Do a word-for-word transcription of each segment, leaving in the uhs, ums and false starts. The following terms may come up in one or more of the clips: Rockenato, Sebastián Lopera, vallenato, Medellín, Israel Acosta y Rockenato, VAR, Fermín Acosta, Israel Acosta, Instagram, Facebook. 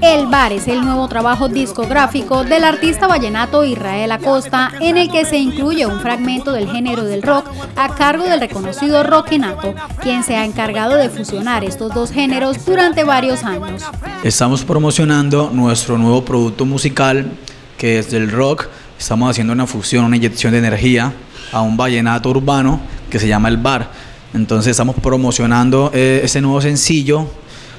El VAR es el nuevo trabajo discográfico del artista vallenato Israel Acosta, en el que se incluye un fragmento del género del rock a cargo del reconocido Rockenato, quien se ha encargado de fusionar estos dos géneros durante varios años. Estamos promocionando nuestro nuevo producto musical, que es del rock. Estamos haciendo una fusión, una inyección de energía a un vallenato urbano que se llama el VAR. Entonces estamos promocionando eh, ese nuevo sencillo,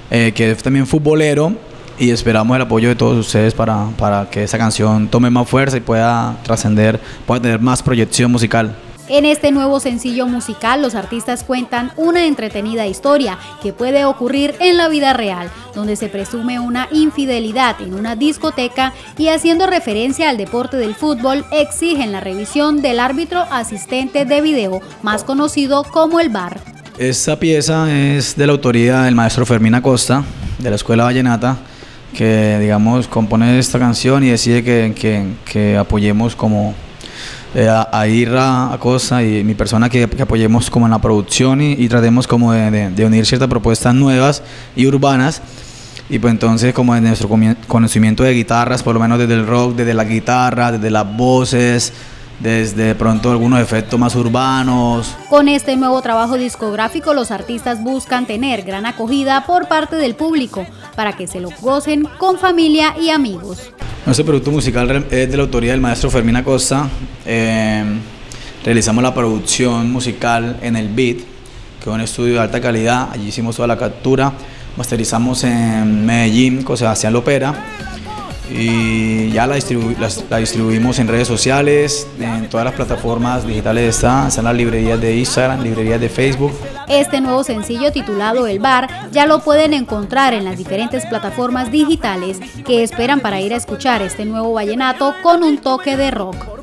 eh, que es también futbolero, y esperamos el apoyo de todos ustedes para, para que esa canción tome más fuerza y pueda trascender, pueda tener más proyección musical. En este nuevo sencillo musical, los artistas cuentan una entretenida historia que puede ocurrir en la vida real, donde se presume una infidelidad en una discoteca y, haciendo referencia al deporte del fútbol, exigen la revisión del árbitro asistente de video, más conocido como el VAR. Esta pieza es de la autoría del maestro Fermín Acosta, de la Escuela Vallenata, que, digamos, compone esta canción y decide que, que, que apoyemos como eh, a, a Irra Acosta y mi persona, que, que apoyemos como en la producción y, y tratemos como de, de, de unir ciertas propuestas nuevas y urbanas. Y pues entonces, como desde nuestro conocimiento de guitarras, por lo menos desde el rock, desde la guitarra, desde las voces, desde pronto algunos efectos más urbanos. Con este nuevo trabajo discográfico, los artistas buscan tener gran acogida por parte del público, para que se lo gocen con familia y amigos. Nuestro producto musical es de la autoría del maestro Fermín Acosta. Eh, realizamos la producción musical en el Beat, que es un estudio de alta calidad. Allí hicimos toda la captura, masterizamos en Medellín con Sebastián Lopera, y ya la, distribu la, la distribuimos en redes sociales, en todas las plataformas digitales. Está, están las librerías de Instagram, librerías de Facebook. Este nuevo sencillo, titulado El VAR, ya lo pueden encontrar en las diferentes plataformas digitales que esperan para ir a escuchar este nuevo vallenato con un toque de rock.